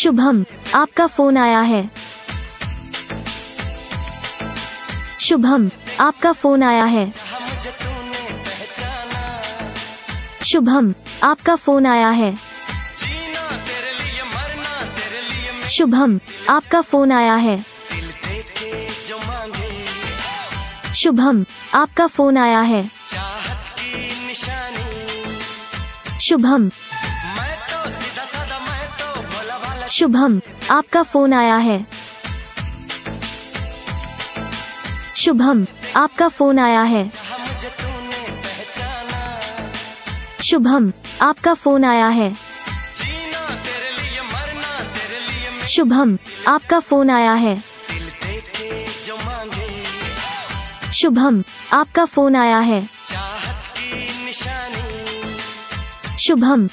शुभम, आपका फोन आया है। शुभम, आपका फोन आया है। शुभम, आपका फोन आया है। शुभम, आपका फोन आया है। शुभम, आपका फोन आया है। शुभम, शुभम, आपका फोन आया है। शुभम, आपका फोन आया है। शुभम, आपका फोन आया है। शुभम, आपका फोन आया है। शुभम, आपका फोन आया है। शुभम।